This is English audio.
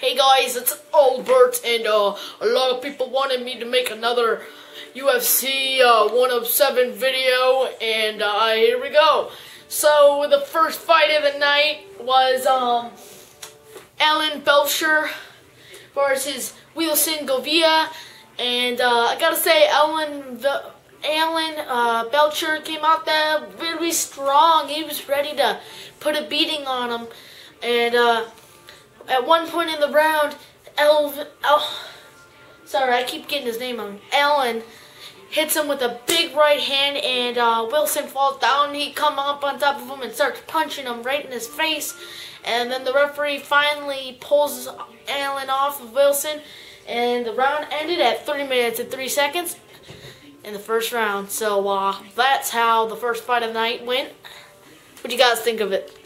Hey guys, it's Albert, and a lot of people wanted me to make another UFC 107 video, and here we go. So the first fight of the night was Alan Belcher versus Wilson Gouveia, and I gotta say Alan Belcher came out there really strong. He was ready to put a beating on him, and at one point in the round, Alan hits him with a big right hand, and Wilson falls down. He come up on top of him and starts punching him right in his face. And then the referee finally pulls Alan off of Wilson, and the round ended at 3 minutes and 3 seconds in the first round. So that's how the first fight of the night went. What do you guys think of it?